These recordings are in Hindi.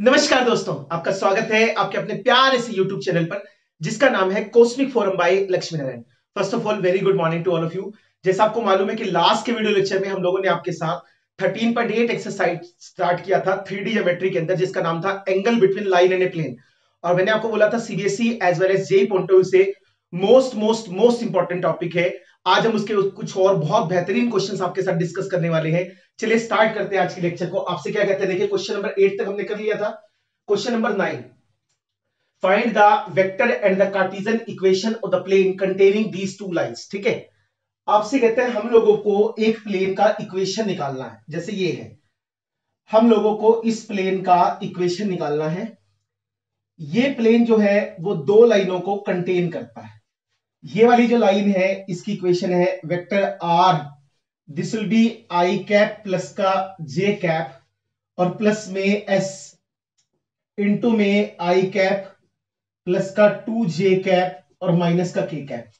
नमस्कार दोस्तों, आपका स्वागत है आपके अपने प्यारे से YouTube चैनल पर जिसका नाम है cosmic forum by Lakshmi Narayan. First of all very good morning to all of you. जैसा आपको मालूम है कि लास्ट के वीडियो लेक्चर में हम लोगों ने आपके साथ 13.8 एक्सरसाइज स्टार्ट किया था 3D ज्योमेट्री के अंदर, जिसका नाम था angle between line and a plane. और मैंने आपको बोला था CBSE as well as JEE point of view से most most most important topic है। आज हम उसके कुछ और बहुत बेहतरीन क्वेश्चंस आपके साथ डिस्कस करने वाले हैं। चलिए स्टार्ट करते हैं आज के लेक्चर को। आपसे क्या कहते हैं देखिए, क्वेश्चन नंबर 8 तक हमने कर लिया था। Question number 9, find the vector and the Cartesian equation of the plane containing these two lines. ठीक है, आपसे कहते हैं हम लोगों को एक प्लेन का इक्वेशन निकालना है। जैसे ये है, हम लोगों को इस प्लेन का इक्वेशन निकालना है। ये प्लेन जो है वो दो लाइनों को कंटेन करता है। ये वाली जो लाइन है इसकी इक्वेशन है vector r, this will be i cap plus का जे कैप और प्लस में एस इंटू में आई कैप प्लस का टू जे कैप और माइनस का के कैप।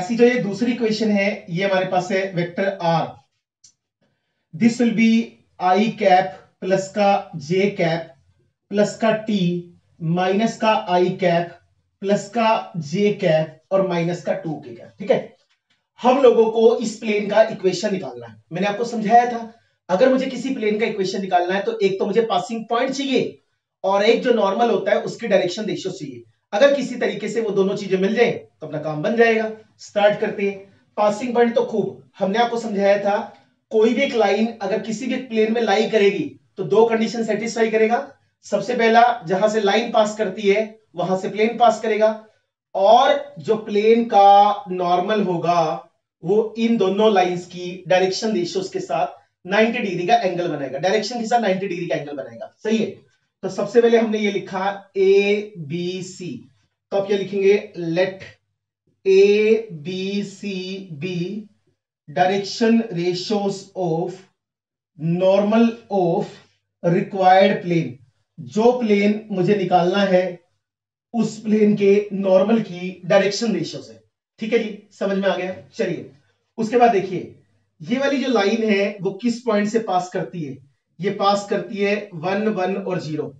ऐसी जो ये दूसरी इक्वेशन है ये हमारे पास है vector r, this will be i cap plus का जे कैप प्लस का टी माइनस का आई कैप प्लस का जे कैप और माइनस का टू के कैप। ठीक है, हम लोगों को इस प्लेन का इक्वेशन निकालना है। मैंने आपको समझाया था अगर मुझे किसी प्लेन का इक्वेशन निकालना है तो एक तो मुझे पासिंग पॉइंट चाहिए और एक जो नॉर्मल होता है उसकी डायरेक्शन रेशियो चाहिए। अगर किसी तरीके से वो दोनों चीजें मिल जाए तो अपना काम बन जाएगा। स्टार्ट करते हैं। पासिंग पॉइंट तो खूब हमने आपको समझाया था, कोई भी एक लाइन अगर किसी भी प्लेन में लाई करेगी तो दो कंडीशन सेटिस्फाई करेगा। सबसे पहला, जहां से लाइन पास करती है वहां से प्लेन पास करेगा, और जो प्लेन का नॉर्मल होगा वो इन दोनों लाइंस की डायरेक्शन रेशियोज के साथ 90 डिग्री का एंगल बनाएगा, डायरेक्शन के साथ 90 डिग्री का एंगल बनाएगा। सही है, तो सबसे पहले हमने ये लिखा ए बी सी, तो आप ये लिखेंगे let a B c be direction ratios of normal of required plane. जो प्लेन मुझे निकालना है उस प्लेन के नॉर्मल की डायरेक्शन रेशियो से। ठीक है जी, समझ में आ गया। चलिए उसके बाद देखिए, ये वाली जो लाइन है वो किस पॉइंट से पास करती है। ये पास करती है 1, 1 और 0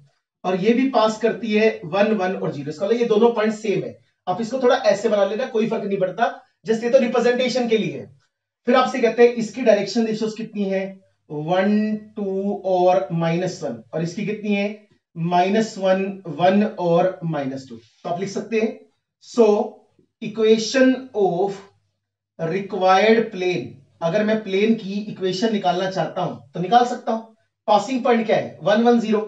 और ये भी पास करती है 1, 1 और 0। इसका मतलब ये दोनों पॉइंट सेम है। आप इसको थोड़ा ऐसे बना लेना, कोई फर्क नहीं पड़ता, जस्ट ये तो रिप्रेजेंटेशन के लिए है। फिर आपसे कहते हैं इसकी डायरेक्शन रेशियोज कितनी है 1, 2 और -1 और इसकी कितनी है -1, 1 और -2। तो आप लिख सकते हैं so equation of required plane. अगर मैं प्लेन की इक्वेशन निकालना चाहता हूं तो निकाल सकता हूं। पासिंग पॉइंट क्या है 1, 1, 0।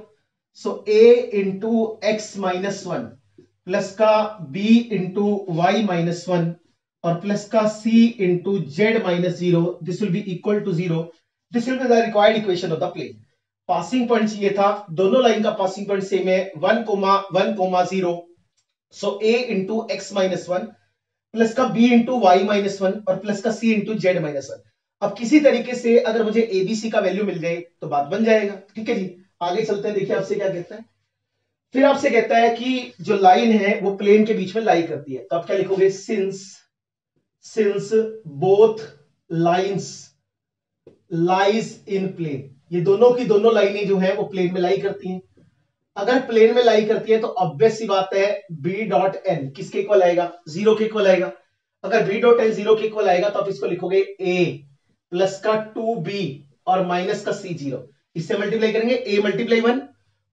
So a into x -1 plus का b इंटू वाई -1 और प्लस का c into z -0 this will be equal to 0। This will be the required equation of the plane. Passing point ये था, दोनों लाइन का पासिंग पॉइंट सेम है 1, 1, 0। So a into x -1 plus का b इंटू वाई -1 और प्लस का c इंटू जेड -1। अब किसी तरीके से अगर मुझे abc का वैल्यू मिल जाए तो बात बन जाएगा। ठीक है जी, आगे चलते हैं। देखिए आपसे क्या कहता है, फिर आपसे कहता है कि जो लाइन है वो प्लेन के बीच में लाई करती है। तो आप क्या लिखोगे since both lines lies in plane. ये दोनों की दोनों लाइनें जो है वो प्लेन में लाई करती हैं। अगर प्लेन में लाई करती है तो ऑब्वियस सी बात है बी डॉट एन किसके इक्वल आएगा 0 के इक्वल आएगा। अगर बी डॉट एन 0 के इक्वल आएगा तो आप इसको लिखोगे ए प्लस का 2b और माइनस का सी 0। इससे मल्टीप्लाई करेंगे ए मल्टीप्लाई 1,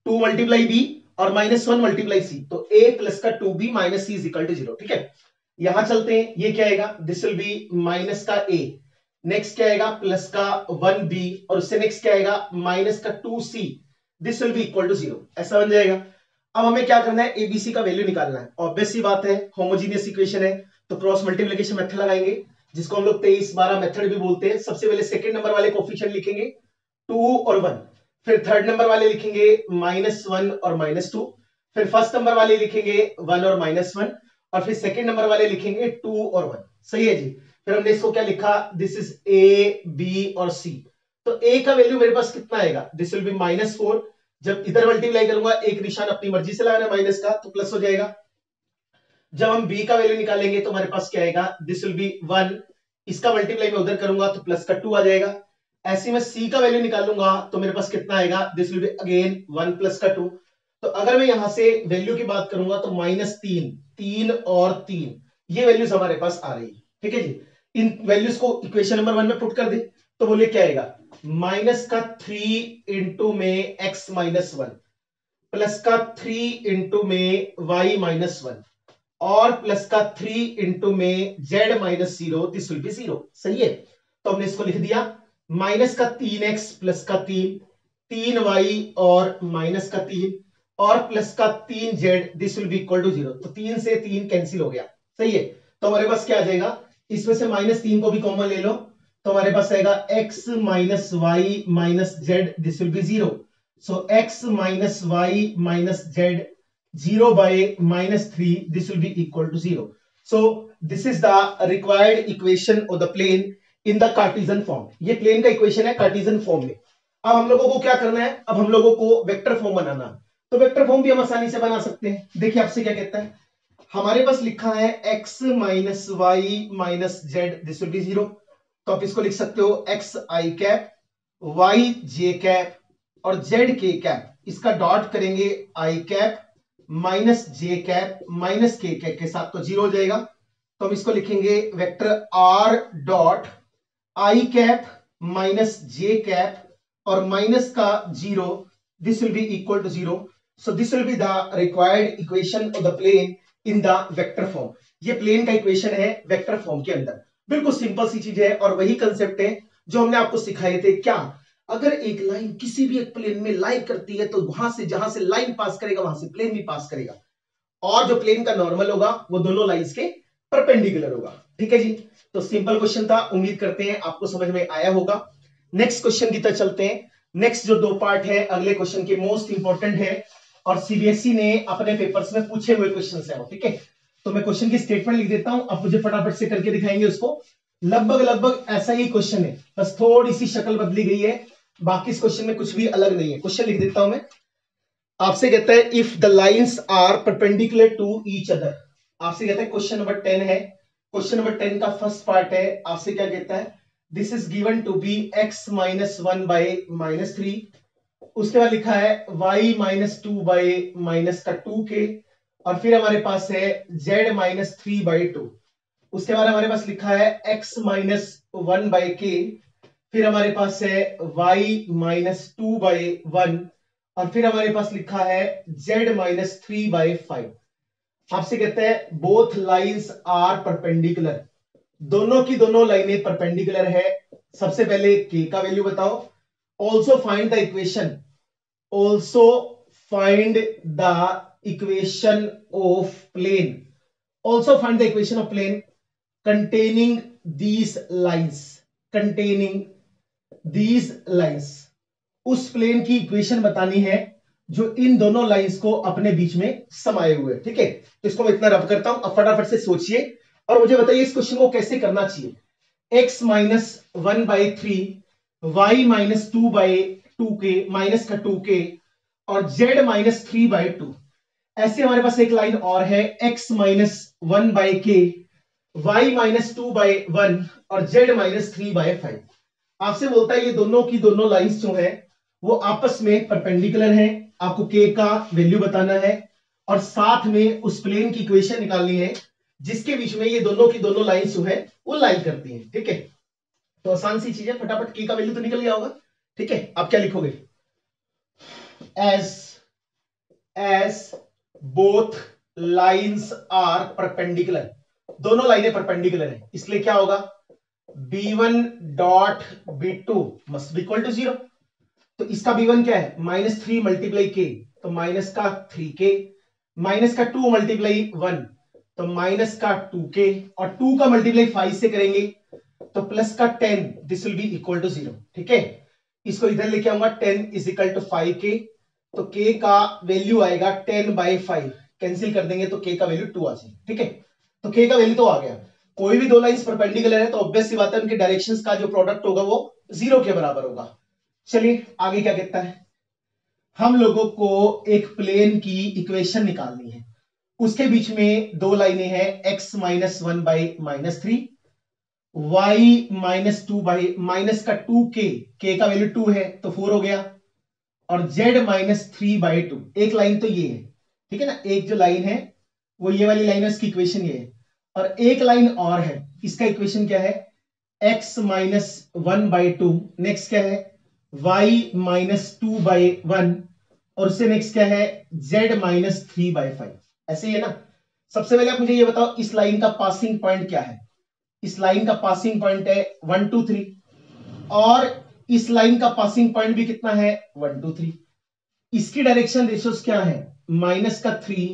2 मल्टीप्लाई बी और -1 मल्टीप्लाई सी। तो ए प्लस का 2b minus c is equal to 0। ठीक है, यहां चलते हैं। ये क्या आएगा दिस विल बी माइनस का ए, नेक्स्ट क्या आएगा प्लस का 1b और उससे नेक्स्ट क्या आएगा माइनस का 2c this will be equal to 0। ऐसा बन जाएगा। अब हमें क्या करना है abc का वैल्यू निकालना है। ऑब्वियस सी बात है होमोजीनियस इक्वेशन है तो क्रॉस मल्टीप्लिकेशन मेथड लगाएंगे, जिसको हम लोग 23-12 मेथड भी बोलते हैं। सबसे पहले सेकंड नंबर वाले कोफिशिएंट लिखेंगे 2 और 1, फिर थर्ड नंबर वाले लिखेंगे -1 और -2, फिर फर्स्ट नंबर वाले लिखेंगे 1 और -1 और फिर सेकेंड नंबर वाले लिखेंगे 2 और 1। सही है जी। फिर हमने इसको क्या लिखा दिस इज ए बी और सी। तो ए का वैल्यू मेरे पास कितना आएगा दिस विल बी -4। जब इधर मल्टीप्लाई करूंगा एक निशान अपनी मर्जी से लगाना माइनस का तो प्लस हो जाएगा। जब हम बी का वैल्यू निकालेंगे तो हमारे पास क्या आएगा दिस विल बी 1, इसका मल्टीप्लाई मैं उधर करूंगा तो प्लस का 2 आ जाएगा। ऐसे में सी का वैल्यू निकालूंगा तो मेरे पास कितना आएगा this will be again 1 plus का 2। तो अगर मैं यहां से वैल्यू की बात करूंगा तो -3, 3 और 3 ये वैल्यूज हमारे पास आ रही है। ठीक है जी, इन वैल्यूज को इक्वेशन नंबर 1 में पुट कर दे तो बोले क्या आएगा, -3 × में x - 1 +3 × में y - 1 और +3 × में z - 0 दिस विल बी 0। सही है, तो हमने इसको लिख दिया -3x + 3, 3y और -3 और +3z this will be equal to 0। तो 3 से 3 कैंसिल हो गया। सही है, तो हमारे पास क्या आ जाएगा, इसमें से -3 को भी कॉमन ले लो तो हमारे पास आएगा x - y - z this will be 0। So x - y - z 0/-3 this will be equal to 0. So this is the required equation of the plane in the Cartesian form. ये plane का equation है Cartesian form में। अब हम लोगों को क्या करना है, अब हम लोगों को वेक्टर फॉर्म बनाना है। तो वेक्टर फॉर्म भी हम आसानी से बना सकते हैं। देखिए आपसे क्या कहता है, हमारे पास लिखा है x - y - z this will be 0, तो आप इसको लिख सकते हो x i cap, y j cap और z k cap। इसका डॉट करेंगे i cap - j cap - k cap के साथ तो 0 हो जाएगा। तो हम इसको लिखेंगे vector r.i cap - j cap और माइनस का 0 this will be equal to 0। So this will be the required equation of the plane in the vector form. ये प्लेन का इक्वेशन है वेक्टर फॉर्म के अंदर। बिल्कुल सिंपल सी चीज है और वही कंसेप्ट है जो हमने आपको सिखाए थे। क्या, अगर एक लाइन किसी भी एक प्लेन में लाई करती है तो वहां से जहां से लाइन पास करेगा वहां से प्लेन भी पास करेगा और जो प्लेन का नॉर्मल होगा वो दोनों लाइंस के परपेंडिकुलर होगा। ठीक है जी, तो सिंपल क्वेश्चन था, उम्मीद करते हैं आपको समझ में आया होगा। नेक्स्ट क्वेश्चन की तरफ चलते हैं। नेक्स्ट जो 2 पार्ट है अगले क्वेश्चन के मोस्ट इंपॉर्टेंट है और सीबीएसई ने अपने पेपर्स में पूछे हुए क्वेश्चन है। ठीक है, तो मैं क्वेश्चन की स्टेटमेंट लिख देता हूं, आप मुझे फटाफट से करके दिखाएंगे उसको। लगभग ऐसा ही क्वेश्चन है, बस थोड़ी सी शक्ल बदली गई है, बाकी इस क्वेश्चन में कुछ भी अलग नहीं है। क्वेश्चन लिख देता हूं मैं, आपसे कहता है if the lines are perpendicular to each other. आपसे कहता है क्वेश्चन नंबर 10 है, क्वेश्चन नंबर 10 का फर्स्ट पार्ट है। आपसे क्या कहता है, this is given to be x - 1/-3, उसके बाद लिखा है y - 2/-2k और फिर हमारे पास है z - 3/2। उसके बाद हमारे पास लिखा है x - 1/k, फिर हमारे पास है y - 2/1 और फिर हमारे पास लिखा है z - 3/5। आपसे कहते हैं बोथ लाइंस आर परपेंडिकुलर, दोनों की दोनों लाइनें परपेंडिकुलर है। सबसे पहले k का वैल्यू बताओ। Also find the equation of plane containing these lines. उस प्लेन की इक्वेशन बतानी है जो इन दोनों लाइंस को अपने बीच में समाये हुए। ठीक है, तो इसको मैं इतना रब करता हूं, अब फटाफट से सोचिए और मुझे बताइए इस क्वेश्चन को कैसे करना चाहिए। x - 1/3, y - 2/2k माइनस का 2k और z - 3/2। ऐसे हमारे पास एक लाइन और है x - 1/k, y - 2/1 और z - 3/5। आपसे बोलता है ये दोनों की दोनों लाइंस जो है वो आपस में परपेंडिकुलर हैं। आपको k का वैल्यू बताना है और साथ में उस प्लेन की इक्वेशन निकालनी है जिसके बीच में ये दोनों की दोनों लाइंस जो है वो लाई करती हैं। ठीक है, तो आसान सी चीज है, फटाफट k का वैल्यू तो निकल गया होगा। ठीक है, आप क्या लिखोगे, as both lines are perpendicular, दोनों लाइनें परपेंडिकुलर हैं, इसलिए क्या होगा, b1 dot b2 must be equal to 0। तो इसका b1 क्या है, -3 × k तो -3k, -2 × 1 तो -2k और 2 का मल्टीप्लाई 5 से करेंगे तो +10 this will be equal to 0। ठीक है, इसको इधर लेके आऊंगा, 10 = 5k तो k का वैल्यू आएगा 10/5, कैंसिल कर देंगे तो k का वैल्यू 2 आ जाएगी। ठीक है, तो k का वैल्यू तो आ गया। कोई भी दो लाइंस परपेंडिकुलर है तो ऑब्वियस सी बात है उनके डायरेक्शंस का जो प्रोडक्ट होगा वो 0 के बराबर होगा। चलिए आगे क्या कहता है, हम लोगों को एक प्लेन की इक्वेशन निकालनी है, उसके बीच में दो लाइनें हैं x - 1/-3, y - 2/-2k, k का वैल्यू 2 है तो 4 हो गया, और z माइनस 3/2। एक लाइन तो ये है, ठीक है ना, एक जो लाइन है वो ये वाली लाइन है, उसकी इक्वेशन ये है, और एक लाइन और है, इसका इक्वेशन क्या है, x माइनस 1/2, नेक्स्ट क्या है y माइनस 2/1, और उससे नेक्स्ट क्या है z माइनस 3/5। ऐसे ही है ना। सबसे पहले आप मुझे ये बताओ इस लाइन का पासिंग पॉइंट क्या है। इस लाइन का पासिंग पॉइंट है 1, 2, 3, और इस लाइन का पासिंग पॉइंट भी कितना है 1, 2, 3। इसकी डायरेक्शन रेशियोज क्या है, माइनस का 3,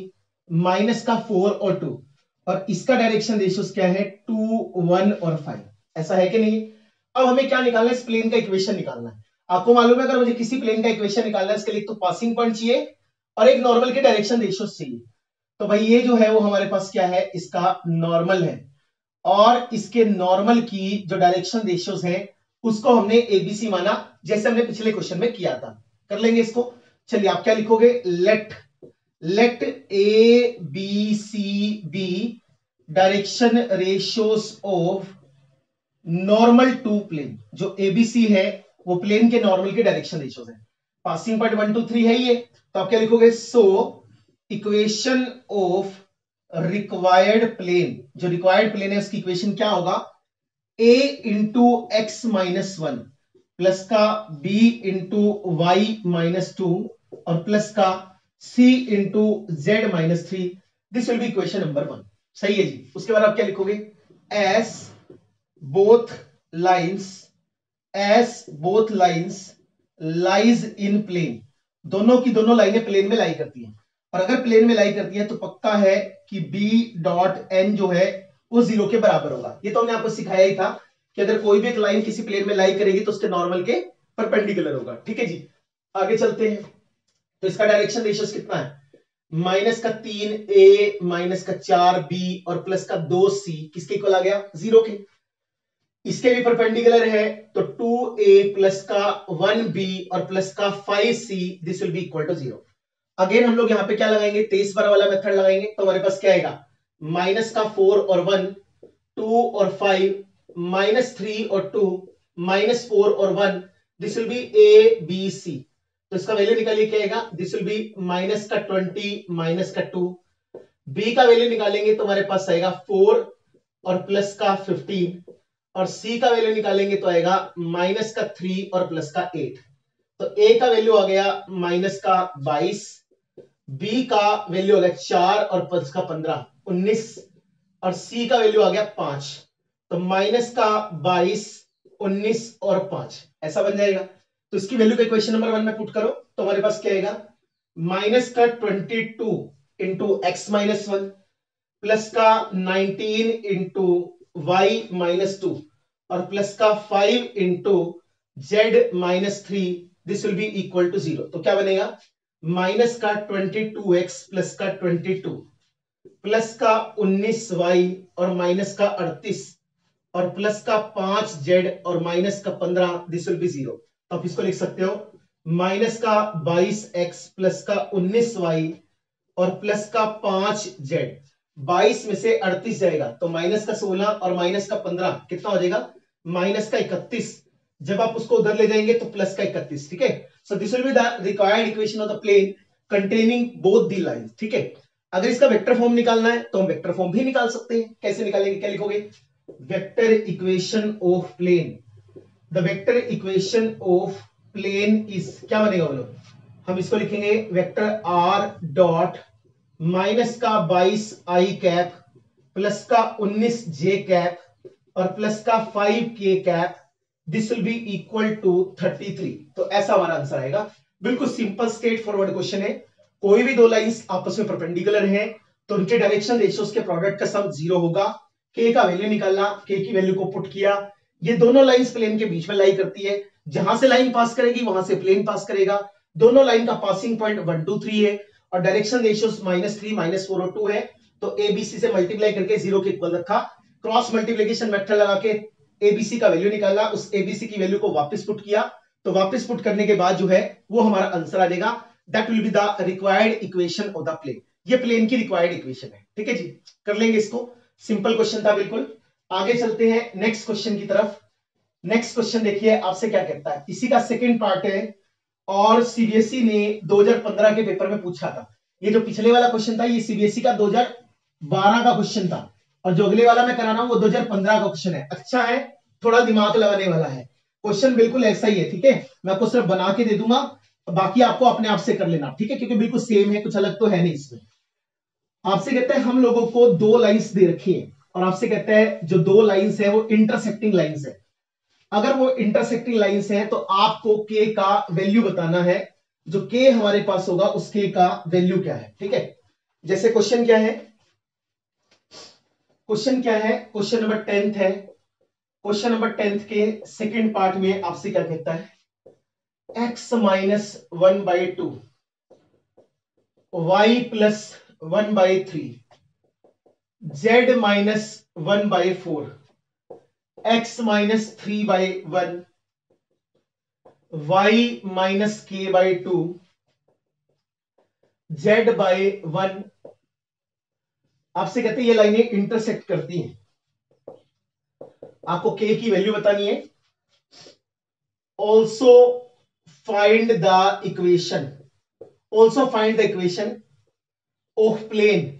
माइनस का 4 और 2, और इसका डायरेक्शन रेशियोज क्या है 2, 1 और 5। ऐसा है कि नहीं। अब हमें क्या निकालना है, इस प्लेन का इक्वेशन निकालना है। आपको मालूम है अगर मुझे किसी प्लेन का इक्वेशन निकालना है, इसके लिए एक तो पासिंग पॉइंट चाहिए और एक नॉर्मल के डायरेक्शन रेशियोज चाहिए। तो भाई ये जो है वो हमारे पास क्या है, इसका नॉर्मल है, और इसके नॉर्मल की जो डायरेक्शन रेशियोज हैं उसको हमने एबीसी माना, जैसे हमने पिछले क्वेश्चन में किया था। कर लेंगे इसको। चलिए आप क्या लिखोगे, let a B c be direction ratios of normal to plane. जो एबीसी है वो प्लेन के नॉर्मल के डायरेक्शन रेशियोज है। पासिंग पॉइंट 1, 2, 3 है ये, तो आप क्या लिखोगे, so equation of required plane, जो रिक्वायर्ड प्लेन है उसकी इक्वेशन क्या होगा, a into x minus 1 plus का b इंटू वाई माइनस 2 और प्लस का c into z minus 3। This will be equation number 1। सही है जी। उसके बाद आप क्या लिखोगे, as both lines lies in plane. दोनों की दोनों लाइनें प्लेन में लाई करती हैं, और अगर प्लेन में लाई करती हैं तो पक्का है कि b डॉट n जो है वो 0 के बराबर होगा। ये तो हमने आपको सिखाया ही था कि अगर कोई भी एक लाइन किसी प्लेन में लाई करेगी तो उसके नॉर्मल के परपेंडिकुलर होगा। ठीक है जी, आगे चलते हैं। तो इसका डायरेक्शन रेशियो कितना है, माइनस का 3a, माइनस का 4b और प्लस का 2c, किसके इक्वल आ गया, 0 के। इसके भी परपेंडिकुलर है तो 2a प्लस का 1b और प्लस का 5c, this will be equal to 0। Again हम लोग यहाँ पे क्या लगाएंगे, 23 बार वाला मेथड लगाएंगे। तो हमारे पास क्या आएगा, माइनस का 4 और 1, 2 और 5, माइनस 3 और 2, माइनस 4 और 1, this will be A B C. तो इसका वैल्यू निकालिए क्या आएगा, दिस विल बी माइनस का 20, माइनस का 2। बी का वैल्यू निकालेंगे तो हमारे पास आएगा 4 और प्लस का 15, और सी का वैल्यू निकालेंगे तो आएगा माइनस का 3 और प्लस का 8। तो ए का वैल्यू आ गया माइनस का 22, बी का वैल्यू आ गया 4 और प्लस का 15, 19, और सी का वैल्यू आ गया 5। तो माइनस का 22, 19 और 5, ऐसा बन जाएगा। तो इसकी वैल्यू का इक्वेशन नंबर 1 में पुट करो तो हमारे पास क्या आएगा, माइनस का 22 इंटू एक्स माइनस 1 प्लस का 19 इंटू वाई माइनस 2 और प्लस का 5 into z minus 3, this will be equal to 0। तो क्या बनेगा, माइनस का 22x प्लस का 22 प्लस का 19y और माइनस का 38 और प्लस का 5z और माइनस का 15, दिस विल बी 0। तो आप इसको लिख सकते हो, माइनस का 22x प्लस का 19y और प्लस का 5z। 22 में से 38 जाएगा तो माइनस का 16 और माइनस का 15 कितना हो जाएगा, माइनस का 31। जब आप उसको उधर ले जाएंगे तो प्लस का 31। ठीक है, so this will be the required equation of the plane containing both the lines. ठीक है, अगर इसका वेक्टर फॉर्म निकालना है तो हम वेक्टर फॉर्म भी निकाल सकते हैं। कैसे निकालेंगे, क्या लिखोगे, vector equation of plane. The vector equation of plane is, क्या बनेगा बोलो, हम इसको लिखेंगे वेक्टर आर डॉट माइनस का 22i कैप प्लस का 19j कैप और प्लस का 5k cap, this will be equal to 33। तो ऐसा हमारा आंसर आएगा। बिल्कुल सिंपल स्ट्रेट फॉरवर्ड क्वेश्चन है। कोई भी दो लाइंस आपस में परपेंडिकुलर हैं तो उनके डायरेक्शन रेशियोज के प्रोडक्ट का सम 0 होगा। k का वैल्यू निकालना, k की वैल्यू को पुट किया। ये दोनों लाइंस प्लेन के बीच में लाई करती है, जहां से लाइन पास करेगी वहां से प्लेन पास करेगा। दोनों लाइन का पासिंग पॉइंट 1, 2, 3 है और डायरेक्शन रेशियोज -3, -4 और 2 है। तो एबीसी से मल्टीप्लाई करके 0 के इक्वल रखा, क्रॉस मल्टीप्लीकेशन मेथड लगा के एबीसी का वैल्यू निकाला, उस एबीसी की वैल्यू को वापस पुट किया। तो वापस पुट करने के बाद जो है वो हमारा आंसर आ जाएगा, that will be the required equation of the plane. ये प्लेन की रिक्वायर्ड इक्वेशन है। ठीक है जी, कर लेंगे इसको। सिंपल क्वेश्चन था बिल्कुल। आगे चलते हैं नेक्स्ट क्वेश्चन की तरफ। नेक्स्ट क्वेश्चन देखिए आपसे क्या कहता है, इसी का सेकंड पार्ट है। और सीबीएसई ने 2015 के पेपर में पूछा था। ये जो पिछले वाला क्वेश्चन था ये सीबीएसई का 2012 का क्वेश्चन था, और जो अगले वाला मैं करा रहा हूँ वो 2015 का क्वेश्चन है। अच्छा है, थोड़ा दिमाग लगाने वाला है क्वेश्चन, बिल्कुल ऐसा ही है। ठीक है, मैं आपको सिर्फ बना के दे दूंगा, बाकी आपको अपने आप से कर लेना। ठीक है, क्योंकि बिल्कुल सेम है, कुछ अलग तो है नहीं इसमें। आपसे कहते हैं हम लोगों को दो लाइंस दे रखी है, और आपसे कहते हैं जो दो लाइंस है वो इंटरसेक्टिंग लाइंस है। अगर वो इंटरसेक्टिंग लाइंस है तो आपको के का वैल्यू बताना है। जो के हमारे पास होगा उस के का वैल्यू क्या है। ठीक है, जैसे क्वेश्चन क्या है, क्वेश्चन क्या है, क्वेश्चन नंबर 10 है। क्वेश्चन नंबर 10 के सेकंड पार्ट में आपसे क्या कहता है, x minus 1/2 y plus 1/3 z minus 1/4 x minus 3/1 y minus k/2 z/1। आपसे कहते हैं ये लाइनें इंटरसेक्ट करती हैं, आपको k की वैल्यू बतानी है। Also find the equation of plane,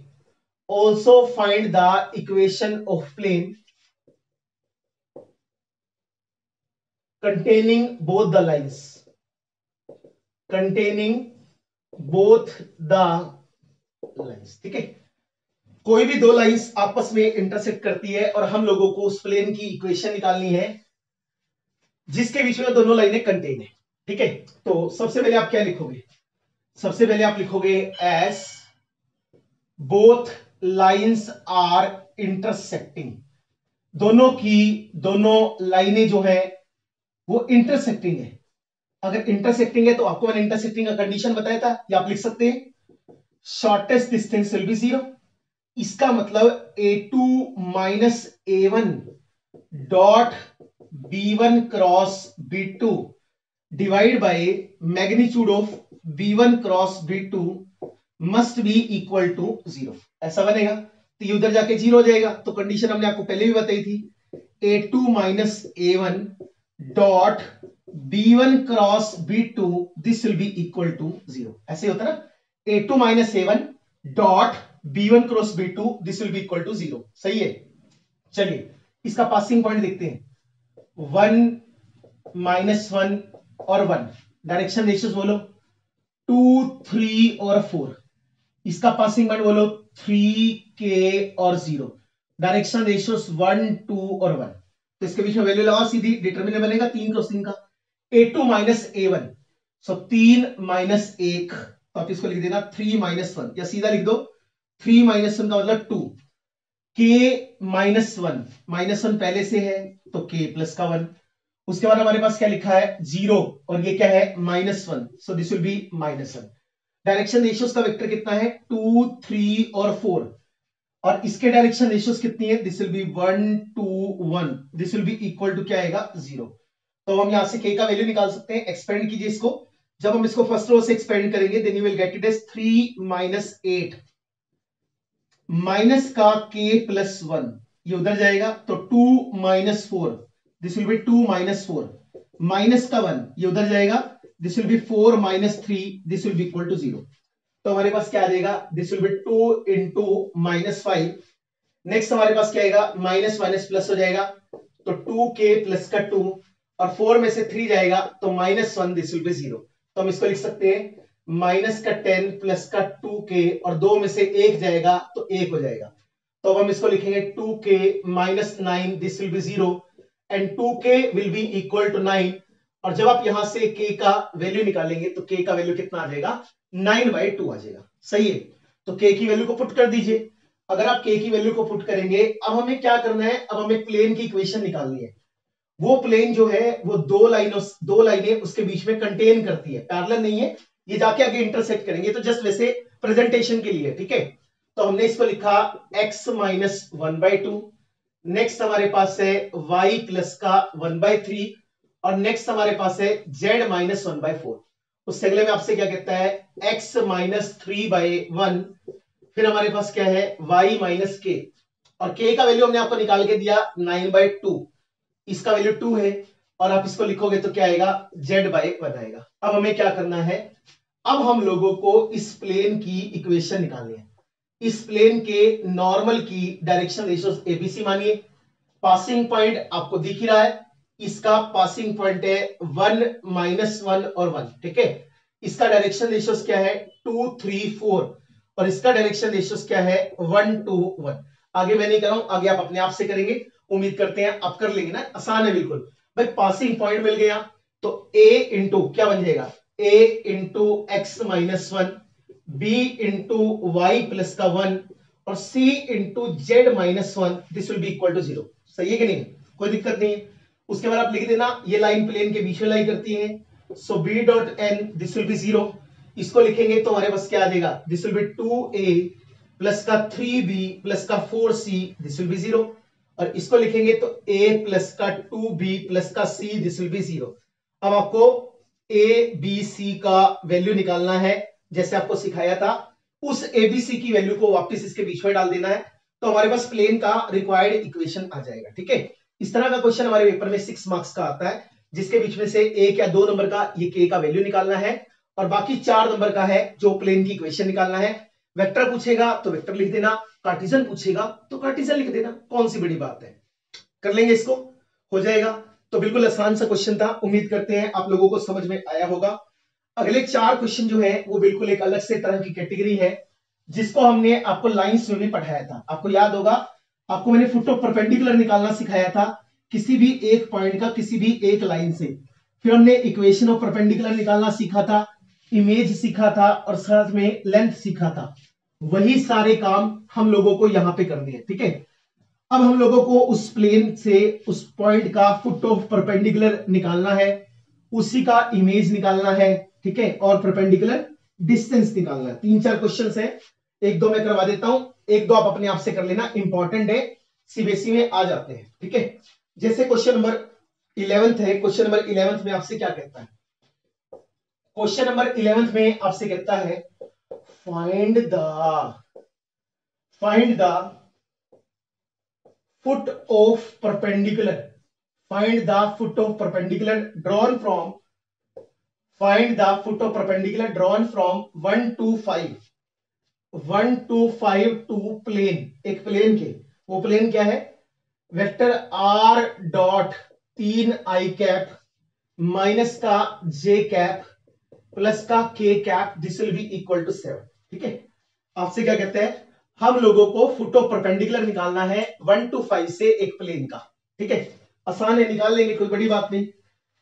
containing both the lines, ठीक है, कोई भी दो लाइंस आपस में इंटरसेक्ट करती है और हम लोगों को उस प्लेन की इक्वेशन निकालनी है जिसके बीच में दोनों लाइनें कंटेन है। ठीक है, तो सबसे पहले आप क्या लिखोगे, सबसे पहले आप लिखोगे as both lines are intersecting, दोनों लाइनें जो है वो इंटरसेक्टिंग है। अगर इंटरसेक्टिंग है तो आपको मैंने इंटरसेक्टिंग का कंडीशन बताया था, या आप लिख सकते हैं शॉर्टेस्ट डिस्टेंस विल बी 0। इसका मतलब a2 minus a1 dot b1 cross b2 divide by magnitude of b1 cross b2 must be equal to 0। ऐसा बनेगा तो ये उधर जाके 0 हो जाएगा। तो कंडीशन हमने आपको पहले भी बताई थी, a2 minus a1 dot b1 cross b2 this will be equal to 0। ऐसे होता ना, a2 minus a1 dot b1 cross b2 this will be equal to 0। सही है। चलिए इसका पासिंग पॉइंट देखते हैं, 1 -1 और 1, डायरेक्शन रेशियोस बोलो 2, 3 और 4। इसका पासिंग पॉइंट बोलो 3, k और 0, डायरेक्शन रेशियोस 1, 2 और 1। तो इसके बीच में वैल्यू लगाओ, सीधी डिटरमिनेंट बनेगा 3 क्रॉस 3 का, a2 माइनस a1। सो 3 माइनस 1, तो आप इसको लिख देना 3 माइनस 1, या सीधा लिख दो 3 माइनस 1 का मतलब 2, k माइनस 1, -1 पहले से है तो k प्लस का 1। उसके बाद हमारे पास क्या लिखा है 0, और ये क्या है -1, so this will be -1। Direction ratios का वेक्टर कितना है 2, 3 और 4, और इसके डायरेक्शन रेशियोस कितनी है, this will be 1, 2, 1, this will be equal to क्या आएगा 0। तो हम यहां से k का वैल्यू निकाल सकते हैं। एक्सपेंड कीजिए इसको, जब हम इसको फर्स्ट रो से एक्सपेंड करेंगे then you will get it as 3 minus 8 minus का k प्लस 1, ये उधर जाएगा तो 2 minus 4, this will be 2 minus 4 minus का 1, ये उधर जाएगा this will be 4 minus 3 this will be equal to 0। तो हमारे पास क्या आ जाएगा, दिस विल बी 2 × -5। नेक्स्ट हमारे पास क्या आएगा, माइनस माइनस प्लस हो जाएगा तो 2 k प्लस का 2, और 4 में से 3 जाएगा तो -1 दिस विल बी 0। तो हम इसको लिख सकते हैं -10 प्लस का 2k, और 2 में से 1 जाएगा तो 1 हो जाएगा। तो अब हम इसको लिखेंगे 2k minus 9 this will be 0, and 2k will be equal to 9। और जब आप यहां से k का वैल्यू निकालेंगे तो k का वैल्यू कितना आ जाएगा, 9/2 आ जाएगा। सही है, तो k की वैल्यू को पुट कर दीजिए। अगर आप k की वैल्यू को पुट करेंगे, अब हमें क्या करना है, अब हमें प्लेन की इक्वेशन निकालनी है। वो प्लेन जो है वो दो लाइनें उसके बीच में कंटेन करती है, पैरेलल नहीं है, ये जाके आगे इंटरसेक्ट करेंगे। तो जस्ट वैसे प्रेजेंटेशन के लिए, ठीक है, तो हमने इसको लिखा x माइनस 1/2, नेक्स्ट हमारे पास है y प्लस का 1/3, और नेक्स्ट हमारे पास है z माइनस 1/4। उससे अगले में आपसे क्या कहता है, x माइनस 3/1, फिर हमारे पास क्या है y माइनस k, और k का वैल्यू हमने आपको निकाल के दिया 9/2, इसका वैल्यू 2 है। और आप इसको लिखोगे तो क्या आएगा, z बाय एक बनाएगा। अब हमें क्या करना है, अब हम लोगों को इस प्लेन की इक्वेशन निकालनी है। इस प्लेन के नॉर्मल की डायरेक्शन रेशियोस एबीसी मानिए, पासिंग पॉइंट आपको दिख ही रहा है, इसका पासिंग पॉइंट है 1 -1 और 1, ठीक है। इसका डायरेक्शन रेशियोस क्या है 2, 3, 4 और इसका डायरेक्शन रेशियोस क्या है 1, 2, 1। आगे मैं नहीं कर रहा हूं, आगे आप अपने आप से करेंगे, उम्मीद करते हैं आप कर लेंगे ना, आसान है बिल्कुल भाई। पासिंग पॉइंट मिल गया तो a इंटू क्या बन जाएगा, a into x-1, b into y+1 और c into z-1, this will be equal to 0। सही है कि नहीं, कोई दिक्कत नहीं है। उसके बाद आप लिख देना ये लाइन प्लेन के बीच में लाई करती है, so b dot n this will be 0। इसको लिखेंगे तो हमारे पास क्या आ जाएगा, this will be 2a + 3b + 4c this will be 0 और इसको लिखेंगे तो a + 2b + c this will be 0। अब आपको a b c का वैल्यू निकालना है, जैसे आपको सिखाया था उस a b c की वैल्यू को वापस इसके बीच में डाल देना है, तो हमारे पास प्लेन का रिक्वायर्ड इक्वेशन आ जाएगा, ठीक है। इस तरह का क्वेश्चन हमारे पेपर में 6 मार्क्स का आता है, जिसके बीच में से 1 या 2 नंबर का ये k का वैल्यू निकालना है और बाकी 4 नंबर का है जो प्लेन की इक्वेशन निकालना है। वेक्टर पूछेगा तो वेक्टर लिख देना, कार्टेशियन पूछेगा तो कार्टेशियन लिख देना, कौन सी बड़ी बात है, कर लेंगे इसको, हो जाएगा। तो बिल्कुल आसान सा क्वेश्चन था, उम्मीद करते हैं आप लोगों को समझ में आया होगा। अगले 4 क्वेश्चन जो है वो बिल्कुल एक अलग से तरह की कैटेगरी है, जिसको हमने आपको लाइंस में भी पढ़ाया था। आपको याद होगा, आपको मैंने फुट ऑफ परपेंडिकुलर निकालना सिखाया था किसी भी एक पॉइंट का, किसी भी एक लाइन से। फिर हमने इक्वेशन ऑफ परपेंडिकुलर निकालना सीखा था, इमेज सीखा था और साथ में लेंथ सीखा था। वही सारे काम हम लोगों को यहाँ पे करने हैं, ठीक है। अब हम लोगों को उस प्लेन से उस पॉइंट का फुट ऑफ परपेंडिकुलर निकालना है, उसी का इमेज निकालना है, ठीक है, और परपेंडिकुलर डिस्टेंस निकालना है। 3-4 क्वेश्चन है, 1-2 मैं करवा देता हूं, 1-2 आप अपने आप से कर लेना, इंपॉर्टेंट है, सीबीएसई में आ जाते हैं, ठीक है। जैसे क्वेश्चन नंबर 11 है, क्वेश्चन नंबर 11 में आपसे क्या कहता है, क्वेश्चन नंबर 11 में आपसे कहता है find the foot of perpendicular drawn from one two five to plane, एक प्लेन के, वो प्लेन क्या है, वेक्टर r.3i․ - j प्लस का k․ this will be equal to 7, ठीक है। आपसे क्या कहते हैं, हम लोगों को फुट ऑफ परपेंडिकुलर निकालना है 1 to 5 से एक प्लेन का, ठीक है, आसान है, निकाल लेंगे, कोई बड़ी बात नहीं।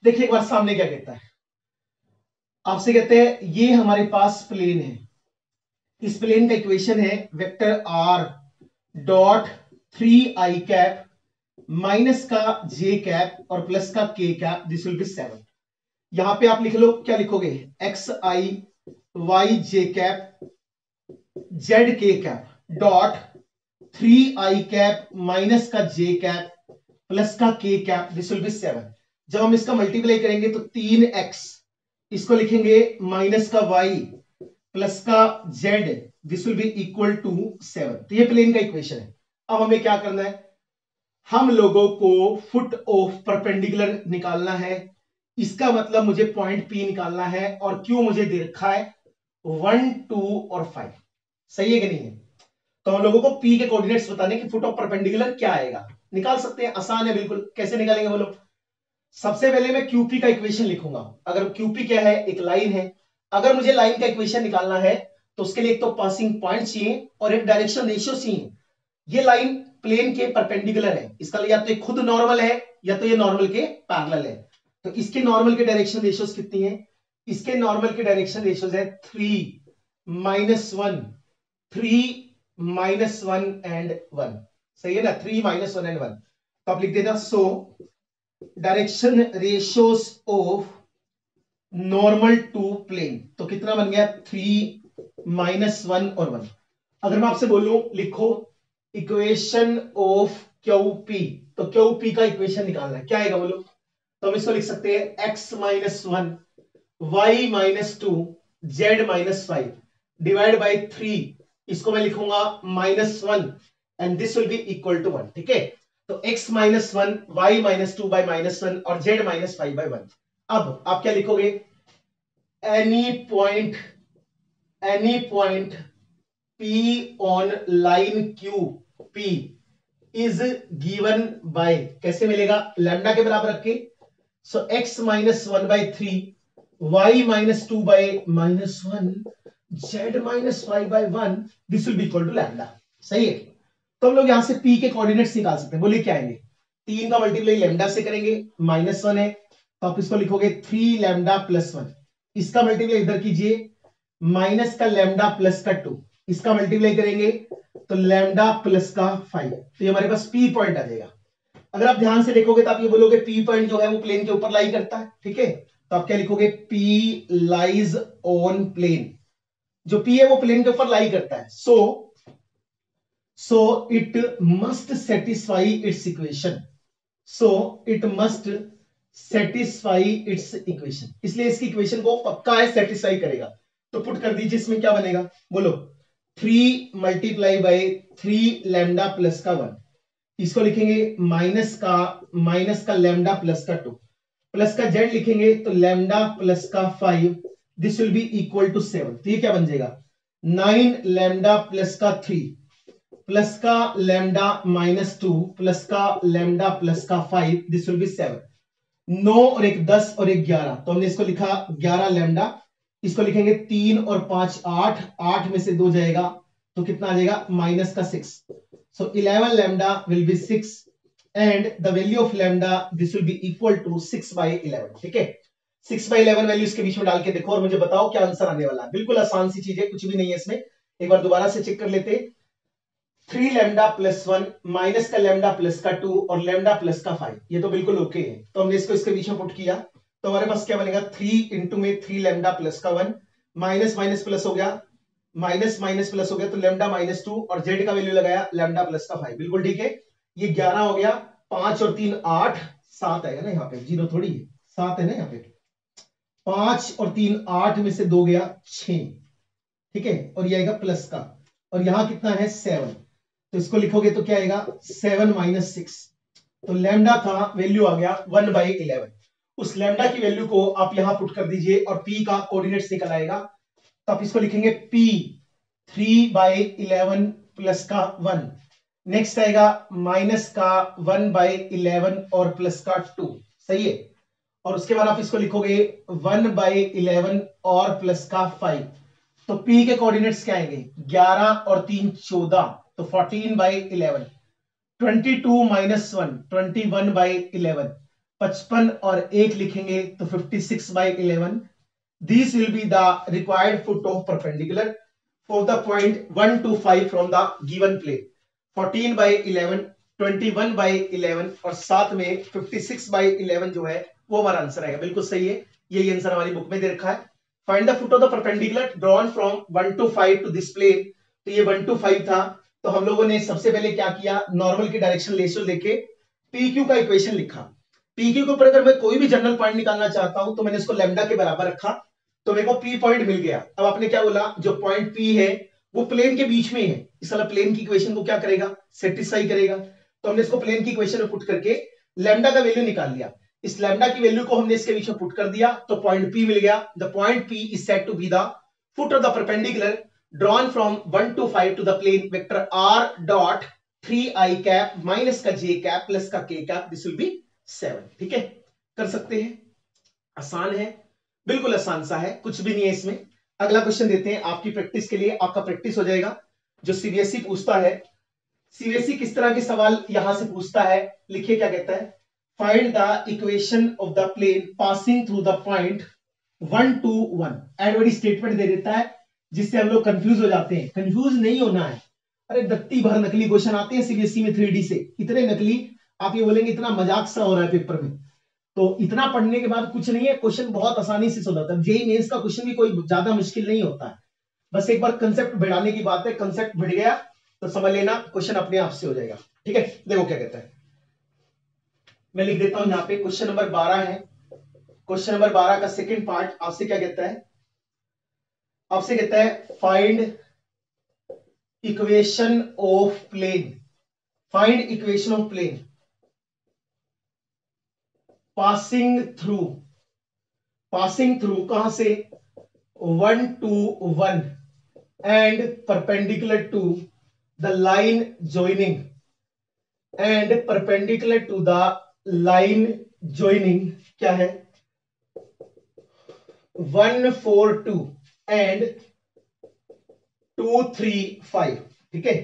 देखिए एक बार सामने क्या कहता है, आपसे कहते हैं ये हमारे पास प्लेन है, इस प्लेन का इक्वेशन है वेक्टर r.3i․ - j और प्लस का k․ दिस विल बी 7। यहां पे आप लिख लो, क्या लिखोगे, x i y j cap z k cap .3i․ - j plus का k․ दिस विल बी 7। जब हम इसका मल्टीप्लाई करेंगे तो 3x, इसको लिखेंगे माइनस का y प्लस का z this will be equal to 7। तो ये प्लेन का इक्वेशन है। अब हमें क्या करना है, हम लोगों को फुट ऑफ परपेंडिकुलर निकालना है, इसका मतलब मुझे पॉइंट P निकालना है और Q मुझे दे रखा है 1, 2 और 5। सही है कि नहीं है, तो हम लोगों को P के कोऑर्डिनेट्स बताने कि फुट ऑफ परपेंडिकुलर क्या आएगा, निकाल सकते हैं, आसान है बिल्कुल। कैसे निकालेंगे वो लोग, सबसे पहले मैं QP का इक्वेशन लिखूंगा। अगर QP क्या है, एक लाइन है, अगर मुझे लाइन का इक्वेशन निकालना है तो उसके लिए एक तो पासिंग पॉइंट चाहिए और एक डायरेक्शन रेशियो चाहिए। ये लाइन प्लेन के परपेंडिकुलर है, इसका या तो खुद नॉर्मल है या तो ये नॉर्मल के पैरेलल है। तो इसके नॉर्मल के डायरेक्शन रेशियोज कितनी है, इसके नॉर्मल के डायरेक्शन रेशियोज है 3, -1, 3, -1 एंड 1। सही है ना, 3, -1 एंड 1। तो आप लिख देना, so direction ratios of normal to plane, तो कितना बन गया 3, -1 और 1। अगर मैं आपसे बोलूं लिखो इक्वेशन ऑफ क्यूपी, तो क्यूपी का इक्वेशन निकालना है, क्या आएगा बोलो, तो हम इसको लिख सकते हैं x-1, y-2, z-5 divide by 3, इसको मैं लिखूंगा -1 and this will be equal to 1, ठीक है। तो x minus one, y minus two by minus one और z minus five by one. अब आप क्या लिखोगे, any point P on line Q P is given by, कैसे मिलेगा, लैम्डा के बराबर रख के। So x minus one by three, y minus two by minus one, z minus five by one, this will be equal to lambda. सही है। तो हम लोग यहां से पी के कोऑर्डिनेट्स निकाल सकते हैं। बोलिए क्या आएंगे, तीन का मल्टीप्लाई लैम्डा से करेंगे, माइनस वन है तो आप इसको लिखोगे थ्री लैम्डा प्लस वन, इसका मल्टीप्लाई इधर कीजिए, माइनस का लैम्डा प्लस का टू, इसका मल्टीप्लाई करेंगे तो लैम्डा प्लस का फाइव, तो ये हमारे पास पी पॉइंट आ जाएगा। अगर आप ध्यान से देखोगे तो आप ये बोलोगे पी पॉइंट जो है वो प्लेन के ऊपर लाई करता है, ठीक है, तो आप क्या लिखोगे, पी लाइज ऑन प्लेन, जो पी है वो प्लेन के ऊपर लाई करता है। So it must satisfy its equation. इसलिए इसकी इक्वेशन को पक्का है सेटिस्फाई करेगा। तो पुट कर दीजिए, इसमें क्या बनेगा बोलो, three multiply by three lambda plus का वन, इसको लिखेंगे माइनस का लैम्डा प्लस का टू, प्लस का जेड लिखेंगे तो लैम्डा प्लस का five, this will be equal to seven. तो ये क्या बन जाएगा, नाइन लैम्डा प्लस का थ्री, प्लस का लैम्डा माइनस टू, प्लस का लैम्डा प्लस का five, this will be seven. नौ और एक दस और एक ग्यारह, तो हमने इसको लिखा ग्यारह लैम्डा, इसको लिखेंगे तीन और पांच आठ, आठ में से दो जाएगा तो कितना आ जाएगा, माइनस का six, so eleven lambda will be six and the value of lambda this will be equal to six by eleven. ठीक है, सिक्स बाई इलेवन वैल्यू इसके बीच में डाल के देखो और मुझे बताओ क्या आंसर आने वाला है। बिल्कुल आसान सी चीज है, कुछ भी नहीं है इसमें। एक बार दोबारा से चेक कर लेते, three lambda plus one, minus का लैम्डा प्लस का टू और लैम्डा प्लस का फाइव, ये तो बिल्कुल ओके है। तो हमने इसको इसके बीच में पुट किया तो हमारे पास क्या बनेगा, थ्री इंटू में थ्री लैम्डा प्लस का वन, माइनस माइनस प्लस हो गया, माइनस माइनस प्लस हो गया तो लैम्डा माइनस टू और जेड का वैल्यू लगाया लैम्डा प्लस का फाइव, बिल्कुल ठीक है। ये ग्यारह हो गया, पांच और तीन आठ, सात आएगा ना यहाँ पे, जीरो थोड़ी है, सात है ना यहाँ पे, पांच और तीन आठ में से दो गया छ, ठीक है, और यह आएगा प्लस का, और यहाँ कितना है सेवन, तो इसको लिखोगे तो क्या आएगा, सेवन माइनस सिक्स, तो लैम्डा का वैल्यू आ गया वन बाई इलेवन। उस लैम्डा की वैल्यू को आप यहां पुट कर दीजिए और पी का कोऑर्डिनेट्स निकल आएगा। तो आप इसको लिखेंगे P three by eleven plus का वन, नेक्स्ट आएगा माइनस का वन बाई इलेवन और प्लस का टू, सही है, और उसके बाद आप इसको लिखोगे वन बाई इलेवन और प्लस का फाइव। तो पी के कोऑर्डिनेट्स क्या आएंगे, ग्यारह और तीन चौदह, तो 14 बाई 11, 22 माइनस 1, 21 बाई 11, 55 और 1 लिखेंगे तो 56 by 11। These will be the required foot of perpendicular for the point 125 from the given plane. 14 by 11, 21 by 11 और साथ में 56 by 11 जो है वो हमारा आंसर आएगा। बिल्कुल सही है, यही आंसर हमारी बुक में दे रखा है। Find the foot of the perpendicular drawn from 125 to this plane. तो ये 125 था, तो हम लोगों ने सबसे पहले क्या किया, नॉर्मल की डायरेक्शन रेशियो लेके PQ का इक्वेशन लिखा। PQ के ऊपर अगर मैं कोई भी जनरल पॉइंट निकालना चाहता हूं तो मैंने इसको लैम्डा के बराबर रखा, तो मेरे को P पॉइंट मिल गया। अब आपने क्या बोला, जो पॉइंट P है वो प्लेन के बीच में है, इस वाला प्लेन की इक्वेशन को क्या करेगा, सेटिस्फाई करेगा। तो हमने इसको प्लेन की इक्वेशन में पुट करके लैम्डा का वैल्यू निकाल लिया, इस लैम्डा की वैल्यू को हमने इसके बीच में पुट कर दिया तो पॉइंट P मिल गया। The point P is said to be the foot of the perpendicular drawn from 125 to the plane vector r dot 3i cap minus का j cap plus का k cap, this will be 7, ठीक है, कर सकते हैं, आसान है, बिल्कुल आसान सा है, कुछ भी नहीं है इसमें। अगला क्वेश्चन देते हैं आपकी प्रैक्टिस के लिए, आपका प्रैक्टिस हो जाएगा। जो सीबीएसई पूछता है, सीबीएसई किस तरह के सवाल यहां से पूछता है, लिखिए क्या कहता है, find the equation of the plane passing through the point 121। एडवर्ड स्टेटमेंट दे देता है जिससे हम लोग कंफ्यूज हो जाते हैं। कंफ्यूज नहीं होना है, अरे दत्ती भर नकली क्वेश्चन आते हैं सीबीएसई में 3D से, इतने नकली आप ये बोलेंगे इतना मजाक सा हो रहा है पेपर में, तो इतना पढ़ने के बाद कुछ नहीं है, क्वेश्चन बहुत आसानी से सुलझता है। जेईई मेंस का क्वेश्चन भी कोई ज्यादा मुश्किल नहीं होता है, बस एक बार कंसेप्ट भिड़ाने की बात है, कंसेप्ट भिड़ गया तो समझ लेना क्वेश्चन अपने आप से हो जाएगा। ठीक है, देखो क्या कहता है, मैं लिख देता हूं यहाँ पे, क्वेश्चन नंबर 12 है। क्वेश्चन नंबर 12 का सेकेंड पार्ट आपसे क्या कहता है, आपसे कहता है find equation of plane passing through कहां से, 1 to 1 and perpendicular to the line joining क्या है 1, 4, 2 एंड 2, 3, 5. ठीक है,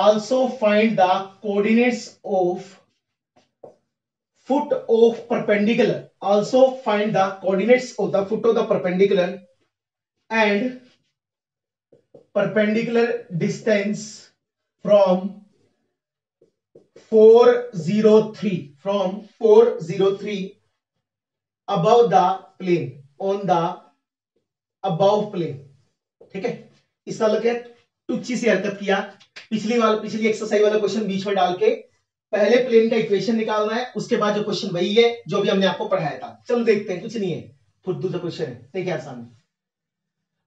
also find the coordinates of foot of perpendicular. Also find the coordinates of the foot of the perpendicular and perpendicular distance from 403 above the plane, on the above plane. ठीक है, इस तरह के टुच्ची से हरकत किया। पिछली एक्सरसाइज वाला क्वेश्चन बीच में डाल के पहले प्लेन का इक्वेशन निकालना है, उसके बाद जो क्वेश्चन वही है जो भी हमने आपको पढ़ाया था। चलो देखते हैं, कुछ नहीं है, फुद्दू सा क्वेश्चन है, देखिए आसान।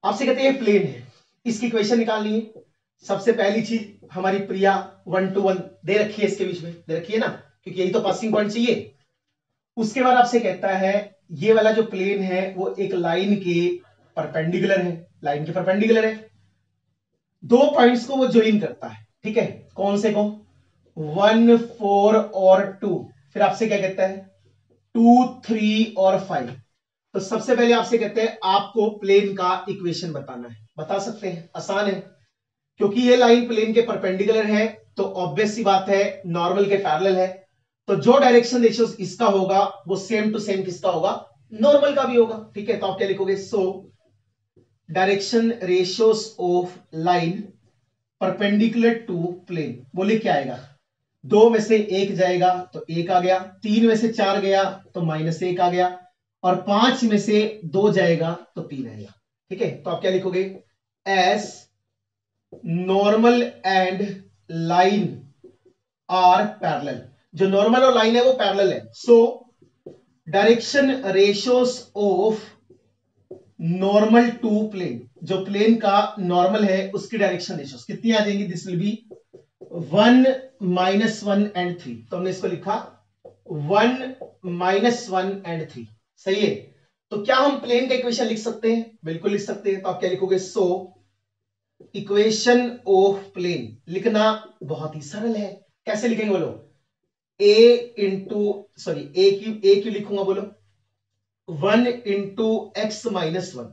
आपसे कहते हैं प्लेन है, इसकी इक्वेशन निकालनी है। सबसे पहली चीज हमारी प्रिया 1 to 1 दे रखी है, इसके बीच में दे रखी है ना, क्योंकि यही तो पासिंग पॉइंट चाहिए। उसके बाद आपसे कहता है ये वाला जो प्लेन है वो एक लाइन के परपेंडिकुलर है, लाइन के परपेंडिकुलर है। दो पॉइंट्स को वो ज्वाइन करता है, ठीक है, कौन से को, 1, 4 और 2। फिर आपसे क्या कहता है 2, 3 और 5। तो सबसे पहले आपसे कहते हैं आपको प्लेन का इक्वेशन बताना है। बता सकते हैं, आसान है, क्योंकि ये लाइन प्लेन के परपेंडिकुलर है तो ऑब्वियस सी बात है नॉर्मल के पैरेलल है, तो जो डायरेक्शन रेशियो इसका होगा वो सेम टू सेम किसका होगा, नॉर्मल का भी होगा। ठीक है, तो आप क्या लिखोगे, so direction ratios of line perpendicular to plane, बोले क्या आएगा, 2 में से 1 जाएगा तो 1 आ गया, 3 में से 4 गया तो -1 आ गया, और 5 में से 2 जाएगा तो 3 आएगा। ठीक है, तो आप क्या लिखोगे, as normal and line are parallel, जो नॉर्मल और लाइन है वो पैरेलल है। So direction ratios of normal to plane, जो प्लेन का नॉर्मल है उसकी डायरेक्शन रेशियोस कितनी आ जाएंगी, दिस विल बी 1, -1 and 3। तो हमने इसको लिखा 1, -1 and 3, सही है। तो क्या हम प्लेन का इक्वेशन लिख सकते हैं, बिल्कुल लिख सकते हैं। तो आप क्या लिखोगे, सो इक्वेशन ऑफ प्लेन, लिखना बहुत ही सरल है। कैसे लिखेंगे बोलो, a क्यों लिखूंगा बोलो, 1 into x minus 1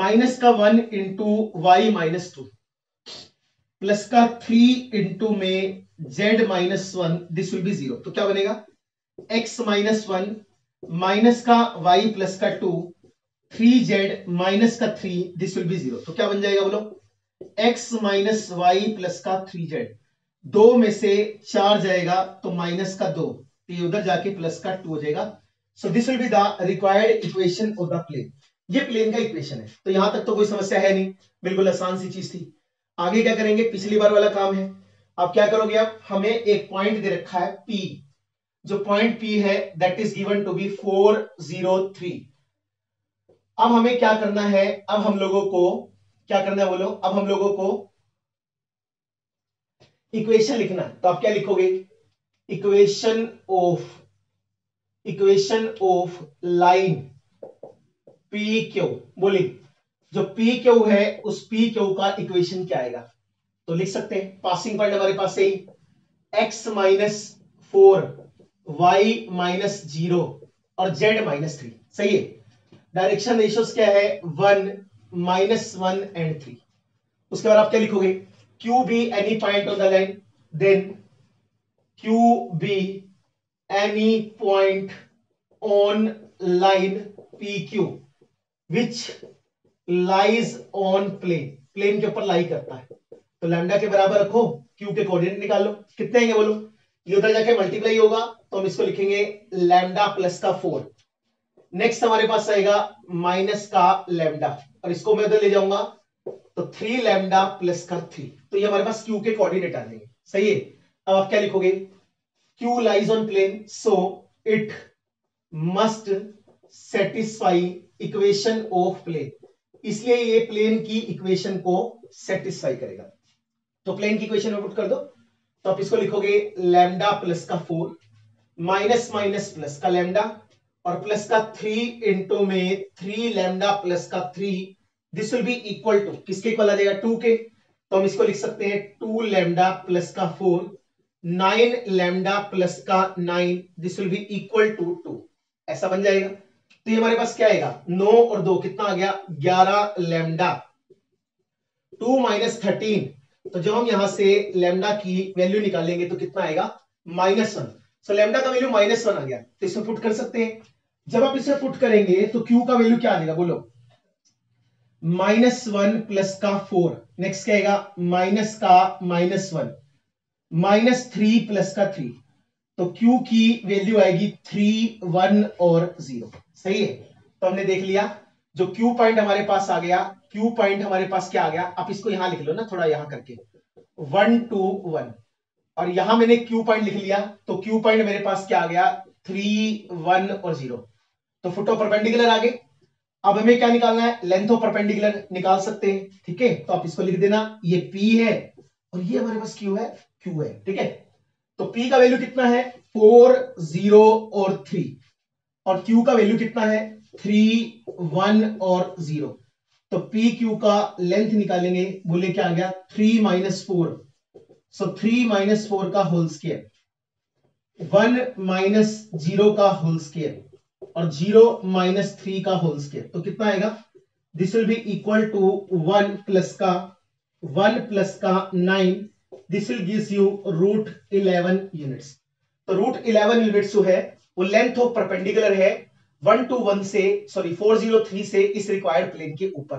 माइनस का 1 into y minus 2 प्लस का 3 into z minus 1, this will be 0। तो क्या बनेगा, x minus 1 माइनस का y plus का 2 3z minus का 3, दिस विल बी 0। तो क्या बन जाएगा बोलो, x minus y plus का 3z, 2 में से 4 जाएगा तो -2, ये उधर जाके +2 हो जाएगा। So this will be the required equation of the plane. ये प्लेन का इक्वेशन है, तो यहां तक तो कोई समस्या है नहीं, बिल्कुल आसान सी चीज थी। आगे क्या करेंगे, पिछली बार वाला काम है। आप क्या करोगे, आप हमें एक पॉइंट दे रखा है P, जो पॉइंट P है that is given to be 403। अब हमें क्या करना है, अब हम लोगों को क्या करना है बोलो, अब हम लोगों को इक्वेशन लिखना। तो आप क्या लिखोगे, इक्वेशन ऑफ लाइन PQ, बोलिए जो PQ है उस PQ का इक्वेशन क्या आएगा। तो लिख सकते हैं, पासिंग पॉइंट हमारे पास से x minus 4, y minus 0 और z minus 3, सही है। डायरेक्शन रेशियोस क्या है, 1, -1 and 3। उसके बाद आप क्या लिखोगे, Q be any point on the line, then Q be any point on line PQ which lies on plane, plane के ऊपर लाई करता है। तो लैम्डा के बराबर रखो, Q के कोऑर्डिनेट निकालो, कितने आएंगे बोलो, ये उधर जाके मल्टीप्लाई होगा तो हम इसको लिखेंगे λ+4। नेक्स्ट हमारे पास आएगा -λ, और इसको मैं उधर ले जाऊंगा तो 3λ+3, तो ये हमारे पास Q के कोऑर्डिनेट आ जाएंगे, सही है। अब आप क्या लिखोगे, Q lies on plane, so it must satisfy equation of plane, इसलिए ये प्लेन की इक्वेशन को सेटिस्फाई करेगा। तो प्लेन की इक्वेशन में पुट कर दो तो आप इसको लिखोगे लैम्डा प्लस का 4 माइनस माइनस प्लस का लैम्डा और प्लस का 3 इंटू में 3 लैम्डा प्लस का 3 this will be equal to किसके इक्वल आ जाएगा 2 के। तो हम इसको लिख सकते हैं 2 लैम्डा प्लस का 4 9 लैम्डा प्लस का 9 this will be equal to 2 ऐसा बन जाएगा। तो ये हमारे पास क्या आएगा 9 और 2 कितना आ गया 11 लैम्डा 2 माइनस 13। तो जब हम यहां से लैम्डा की वैल्यू निकालेंगे तो कितना आएगा -1। सो लैम्डा का वैल्यू -1 आ गया तो इसमें पुट कर सकते हैं। जब आप इसे पुट करेंगे तो क्यू का वैल्यू क्या आएगा बोलो -1 प्लस का 4 नेक्स्ट क्या आएगा माइनस का -1 -3 प्लस का 3 तो क्यू की वैल्यू आएगी 3, 1 और 0 सही है। तो हमने देख लिया जो क्यू पॉइंट हमारे पास आ गया Q पॉइंट हमारे पास क्या आ गया आप इसको यहां लिख लो ना थोड़ा यहां करके 1, 2, 1 और यहां मैंने Q पॉइंट लिख लिया तो Q पॉइंट मेरे पास क्या आ गया 3, 1 और 0 तो फुट ऑफ परपेंडिकुलर आ गए। अब हमें क्या निकालना है लेंथ ऑफ परपेंडिकुलर निकाल सकते हैं ठीक है। तो आप इसको लिख देना ये P है और ये हमारे पास Q है ठीक है। तो P का वैल्यू कितना है 4, 0 और 3 और Q का वैल्यू कितना है 3, 1 और 0 तो पी क्यू का लेंथ निकालेंगे बोले क्या आ गया 3 - 4 सो 3 - 4 का होल स्क्वायर 1 - 0 का होल स्क्वायर और 0 - 3 का होल स्क्वायर तो कितना आएगा this will be equal to 1 plus का 9 this will gives you √11 units. तो √11 यूनिट्स जो है वो लेंथ ऑफ परपेंडिकुलर है 121 से सॉरी 403 से इस रिक्वायर्ड प्लेन के ऊपर।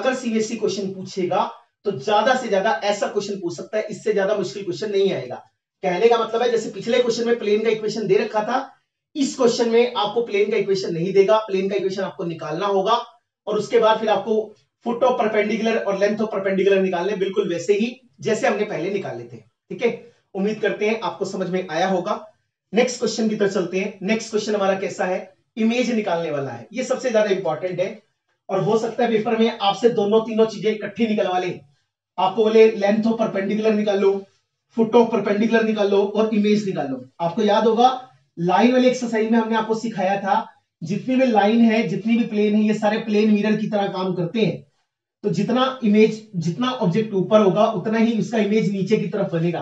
अगर सीबीएसई क्वेश्चन पूछेगा तो ज्यादा से ज्यादा ऐसा क्वेश्चन पूछ सकता है, इससे ज्यादा मुश्किल क्वेश्चन नहीं आएगा। कहने का मतलब है जैसे पिछले क्वेश्चन में प्लेन का इक्वेशन दे रखा था, इस क्वेश्चन में आपको प्लेन का इक्वेशन नहीं देगा, प्लेन का इक्वेशन आपको निकालना होगा और उसके बाद फिर आपको फुट ऑफ परपेंडिकुलर और लेंथ ऑफ परपेंडिकुलर निकालने बिल्कुल वैसे ही जैसे हमने पहले निकाले थे ठीक है। उम्मीद करते हैं आपको समझ में आया होगा। नेक्स्ट क्वेश्चन की तरफ चलते हैं। नेक्स्ट क्वेश्चन हमारा कैसा है इमेज निकालने वाला है, ये सबसे ज्यादा इंपॉर्टेंट है और हो सकता है पेपर में आपसे दोनों तीनों चीजें इकट्ठी निकलवा ले, आपको बोले लेंथ ऑफ परपेंडिकुलर निकाल लो, फुट ऑफ परपेंडिकुलर निकाल लो और इमेज निकाल लो। आपको याद होगा लाइन वाली एक्सरसाइज में हमने आपको सिखाया था जितनी भी लाइन है जितनी भी प्लेन है ये सारे प्लेन मिरर की तरह काम करते हैं। तो जितना इमेज जितना ऑब्जेक्ट ऊपर होगा उतना ही उसका इमेज नीचे की तरफ बनेगा।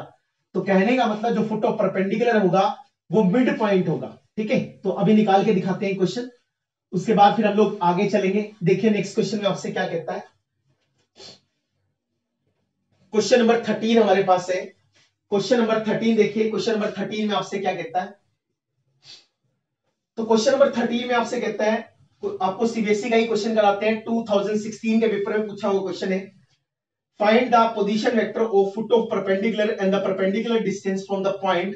तो कहने का मतलब जो फुट ऑफ परपेंडिकुलर होगा वो मिड पॉइंट होगा ठीक है। तो अभी निकाल के दिखाते हैं क्वेश्चन, उसके बाद फिर हम लोग आगे चलेंगे। देखिए नेक्स्ट क्वेश्चन में आपसे क्या कहता है। क्वेश्चन नंबर 13 हमारे पास है। क्वेश्चन नंबर 13 देखिए, क्वेश्चन नंबर 13 में आपसे क्या कहता है। तो क्वेश्चन नंबर 13 में आपसे कहता है, आपको सीबीएसई का ही क्वेश्चन कराते हैं, 2016 के पेपर में पूछा हुआ क्वेश्चन है। Find the position vector of foot of perpendicular and the perpendicular distance from the point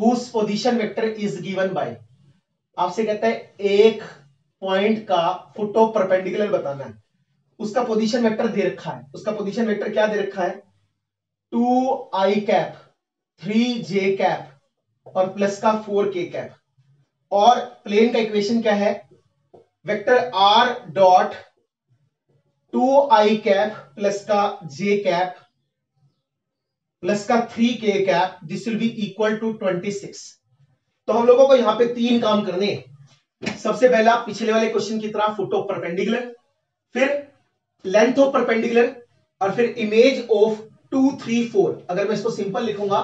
whose position vector is given by। आपसे कहता है एक पॉइंट का फुट ऑफ परपेंडिकुलर बताना है, उसका पोजीशन वेक्टर दे रखा है। उसका पोजीशन वेक्टर क्या दे रखा है 2i कैप 3j कैप और प्लस का 4k कैप और प्लेन का इक्वेशन क्या है vector r dot 2i cap plus का j कैप प्लस का 3k cap this will be equal to 26। तो हम लोगों को यहाँ पे तीन काम करने हैं। सबसे पहला पिछले वाले क्वेश्चन की तरह फुट ऑफ परपेंडिकुलर, फिर लेंथ ऑफ परपेंडिकुलर और फिर इमेज ऑफ 2, 3, 4। अगर मैं इसको सिंपल लिखूंगा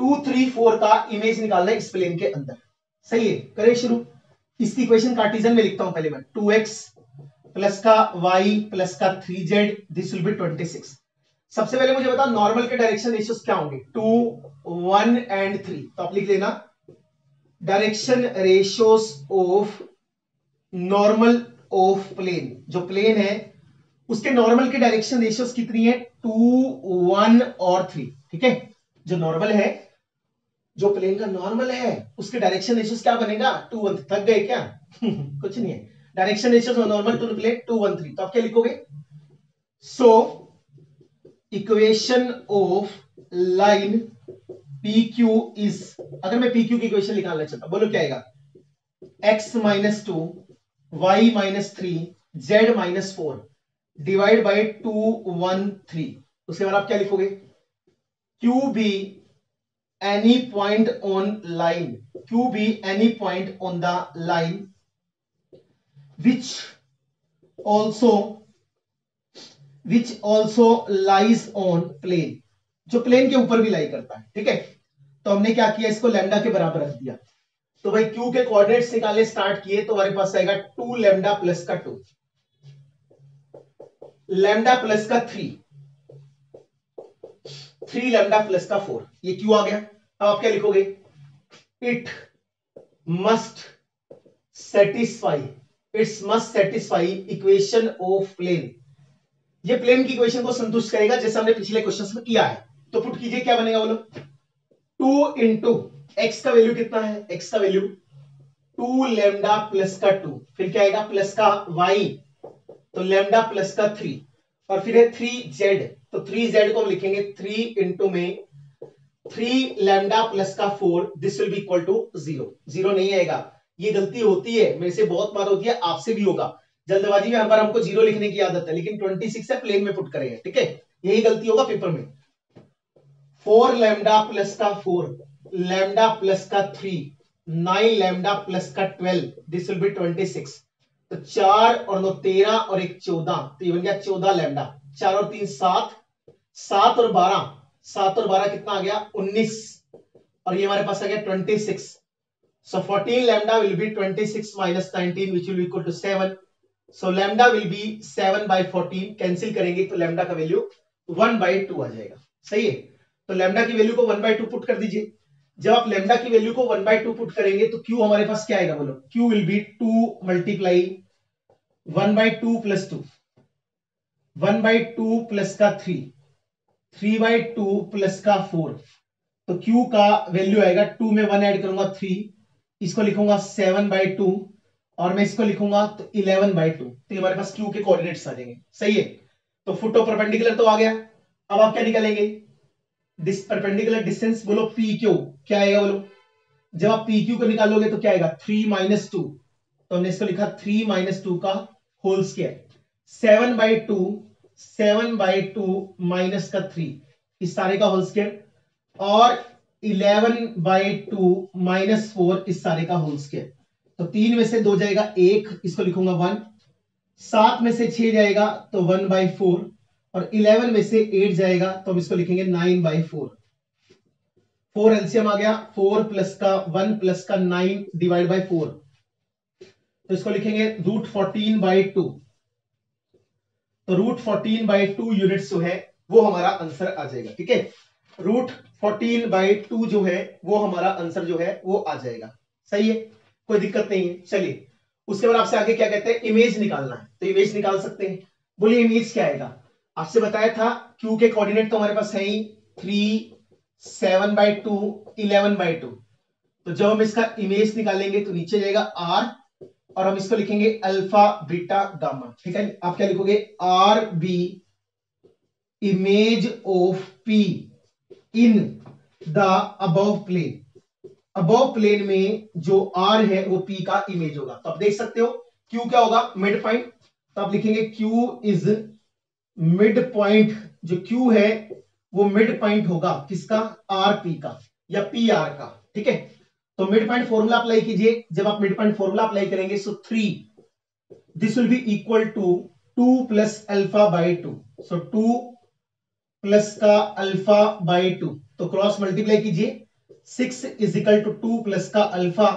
2, 3, 4 का इमेज निकालना है इस प्लेन के अंदर सही है। करें शुरू, इसकी इक्वेशन कार्टेशियन में लिखता हूं पहले मैं 2x प्लस का y प्लस का 3z दिस विल बी 26। सबसे पहले मुझे बताओ नॉर्मल के डायरेक्शन रेशियोस क्या होंगे 2, 1 एंड 3 तो आप लिख लेना direction ratios of normal of plane. जो प्लेन है उसके नॉर्मल के डायरेक्शन रेशियोस कितनी है 2, 1 और 3 ठीक है। जो नॉर्मल है, जो प्लेन का नॉर्मल है उसके डायरेक्शन रेशियोस क्या बनेगा 2, 1 थक गए क्या कुछ नहीं है। Direction ratios of normal to the plane 2, 1, 3 तो आप क्या लिखोगे so equation of line P Q is, अगर मैं पी क्यू की इक्वेशन निकालना चाहता बोलो क्या आएगा x - 2 y - 3 z - 4 divide by 213, उसके बाद आप क्या लिखोगे, Q be any point on line, Q be any point on the line which also lies on plane, जो प्लेन के ऊपर भी लाई करता है। ठीक है, तो हमने क्या किया, इसको लैम्डा के बराबर रख दिया। तो भाई क्यू के कोऑर्डिनेट्स निकाले, स्टार्ट किए, तो हमारे पास आएगा 2λ + 2, λ + 3, 3λ + 4, ये क्यू आ गया। अब आप क्या लिखोगे, it must satisfy, its must satisfy equation of plane, ये प्लेन की इक्वेशन को संतुष्ट करेगा, जैसा हमने पिछले क्वेश्चन में किया है। तो पुट कीजिए, क्या बनेगा बोलो, 2 × x का वैल्यू कितना है, x का वैल्यू 2λ + 2, फिर क्या आएगा, प्लस का y, तो λ + 3, और फिर है 3z, तो 3z को हम लिखेंगे 3 × 3λ + 4, this will be equal to 0 नहीं आएगा, ये गलती होती है, मेरे से बहुत बार होती है, आपसे भी होगा, जल्दबाजी में हर बार हमको 0 लिखने की आदत है, लेकिन 26 है, प्लेन में पुट करेंगे। ठीक है, यही गलती होगा पेपर में। 4λ + 4, λ + 3, 9λ + 12, दिस विल बी 26, तो 4 और 9 13 और 1 14, तो ये बन गया 14 लैम्डा, 4 और 3 7, 7 और 12, 7 और 12 कितना आ गया, 19, और ये हमारे पास आ गया 26, so 14 λ will be 26 - 19, which will be equal to 7, so λ will be 7/14, cancel करेंगे तो लैम्डा का वैल्यू 1/2 आ जाएगा। सही है, तो लैम्डा की वैल्यू को 1/2 पुट कर दीजिए। जब आप लैम्डा की वैल्यू को 1/2 पुट करेंगे तो क्यू हमारे पास क्या आएगा बोलो, क्यू विल बी 2 × 1/2 + 2, 1/2 + 3, 3/2 + 4, तो क्यू का वैल्यू आएगा, 2 में 1 ऐड करूंगा 3, इसको लिखूंगा 7/2, और मैं इसको लिखूंगा तो 11/2, तो हमारे पास क्यू के कोऑर्डिनेट्स आ जाएंगे। सही है, तो फुट ऑफ परपेंडिकुलर तो आ गया। अब आप क्या निकालेंगे, परपेंडिकुलर डिस्टेंस बोलो PQ, क्या आएगा बोलो, जब आप PQ को निकालोगे तो क्या आएगा, 3 - 2, तो हमने इसको लिखा 3 - 2 का होल स्क्वायर, 7/2 - 3, इस सारे का होल स्क्वायर, और 11/2 - 4, इस सारे का होल स्क्वायर, तो 3 में से 2 जाएगा 1, इसको लिखूंगा 1, 7 में से 6 जाएगा तो 1/4, और 11 में से 8 जाएगा तो हम इसको लिखेंगे 9/4। 4 एलसीएम आ गया, 4 + 1 + 9 / 4, तो इसको लिखेंगे √14/2, तो √14/2 यूनिट्स जो है वो हमारा आंसर आ जाएगा। ठीक है, √14/2 जो है वो हमारा आंसर जो है वो आ जाएगा। सही है, कोई दिक्कत नहीं है। चलिए, उसके बाद आपसे आगे क्या कहते हैं, इमेज निकालना है, तो इमेज निकाल सकते हैं। बोलिए इमेज क्या आएगा, आपसे बताया था क्यू के कोऑर्डिनेट तो हमारे पास है ही 3 7/2 11/2, तो जब हम इसका इमेज निकालेंगे तो नीचे जाएगा r, और हम इसको लिखेंगे अल्फा बीटा गामा। ठीक है, आप क्या लिखोगे, RB image of P in the above plane, above plane में जो r है वो P का इमेज होगा। तो आप देख सकते हो Q क्या होगा, मिड पॉइंट, तो आप लिखेंगे Q इज मिड पॉइंट, जो Q है वो मिड पॉइंट होगा किसका, RP का या PR का। ठीक है, तो मिड पॉइंट फॉर्मूला अप्लाई कीजिए, जब आप मिड पॉइंट फॉर्मूला अप्लाई करेंगे so 3 this will be equal to 2 + α/2, so 2 + α/2, तो क्रॉस मल्टीप्लाई कीजिए, 6 = 2 + α,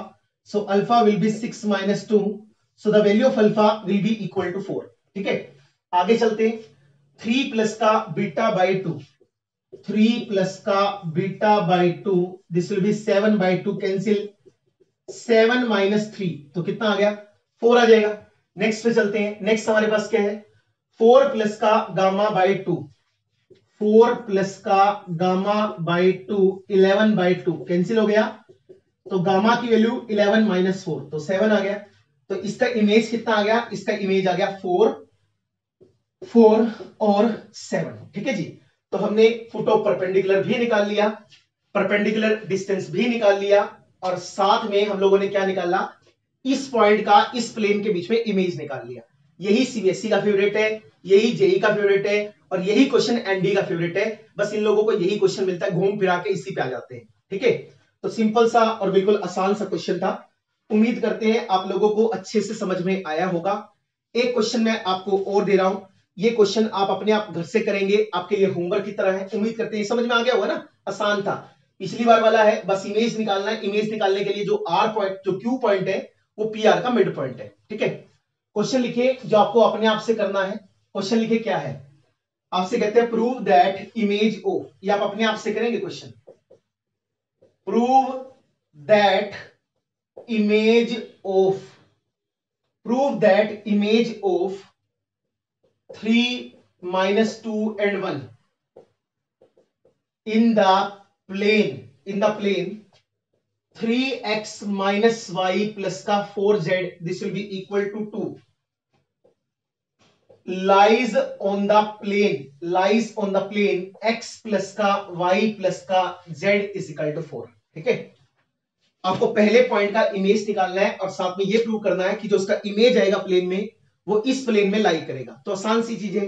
so alpha will be 6 - 2, so the value of alpha will be equal to 4। ठीक है, आगे चलते हैं, 3 + β/2, 3 + β/2, दिस विल बी 7/2, कैंसिल, 7 - 3, तो कितना आ गया, 4 आ जाएगा। नेक्स्ट पे चलते हैं, नेक्स्ट हमारे पास क्या है, 4 + γ/2, 4 + γ/2 11/2, कैंसिल हो गया, तो गामा की वैल्यू 11 - 4, तो 7 आ गया। तो इसका इमेज कितना आ गया, इसका इमेज आ गया 4 और 7। ठीक है जी, तो हमने फुट ऑफ परपेंडिकुलर भी निकाल लिया, परपेंडिकुलर डिस्टेंस भी निकाल लिया, और साथ में हम लोगों ने क्या निकाला, इस पॉइंट का इस प्लेन के बीच में इमेज निकाल लिया। यही सीबीएसई का फेवरेट है, यही जेई का फेवरेट है और यही क्वेश्चन एनडी का फेवरेट है। बस इन लोगों को यही क्वेश्चन मिलता है, घूम फिरा के इसी पे आ जाते हैं। ठीक है, तो सिंपल सा और बिल्कुल आसान सा क्वेश्चन था। उम्मीद करते हैं आप लोगों को अच्छे से समझ में आया होगा। एक क्वेश्चन मैं आपको और दे रहा हूं, ये क्वेश्चन आप अपने आप घर से करेंगे, आपके लिए होमवर्क की तरह है। उम्मीद करते हैं समझ में आ गया होगा ना, आसान था। पिछली बार वाला है, बस इमेज निकालना है। इमेज निकालने के लिए जो आर पॉइंट जो क्यू पॉइंट है वो पी आर का मिड पॉइंट है। ठीक है, क्वेश्चन लिखिए जो आपको अपने आप से करना है। क्वेश्चन लिखिए क्या है, आपसे कहते हैं प्रूव दैट इमेज ओ, ये आप अपने आप से करेंगे question. Prove that image of, prove that image of 3 - 2 and 1 in the plane, in the plane 3x - y + 4z this will be equal to 2 lies on the plane, lies on the plane x + y + z is equal to 4। ठीक है, आपको पहले पॉइंट का इमेज निकालना है और साथ में ये प्रूव करना है कि जो उसका इमेज आएगा प्लेन में वो इस प्लेन में लाई करेगा। तो आसान सी चीज है,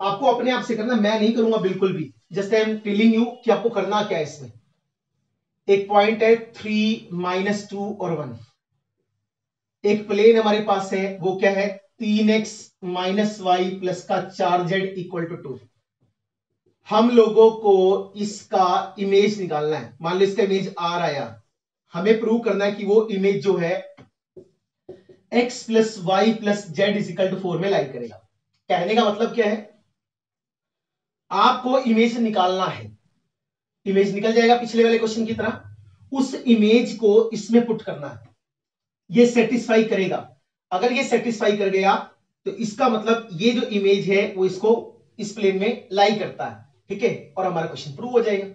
आपको अपने आप से करना, मैं नहीं करूंगा बिल्कुल भी। Just I am telling you कि आपको करना क्या है। इसमें एक पॉइंट है 3 - 2 और 1, एक प्लेन हमारे पास है वो क्या है 3x - y + 4z = 2। हम लोगों को इसका इमेज निकालना है। मान लो इसका इमेज R आया, हमें प्रूव करना है कि वो इमेज जो है x + y + z = 4 में लाई करेगा। कहने का मतलब क्या है, आपको इमेज निकालना है। इमेज निकल जाएगा पिछले वाले क्वेश्चन की तरह, उस इमेज को इसमें पुट करना है। ये सेटिस्फाई करेगा, अगर ये सेटिस्फाई कर गया तो इसका मतलब ये जो इमेज है वो इसको इस प्लेन में लाई करता है। ठीक है, और हमारा क्वेश्चन प्रूव हो जाएगा।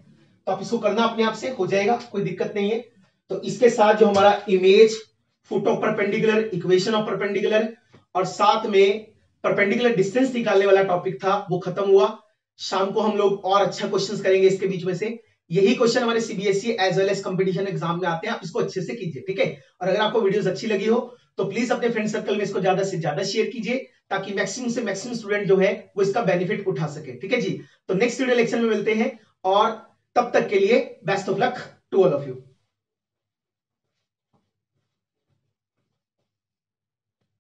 तो आप इसको करना अपने आप से, हो जाएगा, कोई दिक्कत नहीं है। तो इसके साथ जो हमारा image, foot of perpendicular, equation of perpendicular और साथ में परपेंडिकुलर डिस्टेंस निकालने वाला टॉपिक था वो खत्म हुआ। शाम को हम लोग और अच्छा क्वेश्चंस करेंगे इसके बीच में से। यही क्वेश्चन हमारे CBSE as well as competition exam में आते हैं, आप इसको अच्छे से कीजिए। ठीक है, और अगर आपको वीडियोस अच्छी लगी हो तो प्लीज अपने फ्रेंड सर्कल में इसको ज्यादा से ज्यादा शेयर कीजिए ताकि मैक्सिमम से मैक्सिमम स्टूडेंट जो है वो इसका बेनिफिट उठा सके। ठीक है जी, तो नेक्स्ट वीडियो लेक्चर में मिलते हैं और तब तक के लिए best of luck to all of you.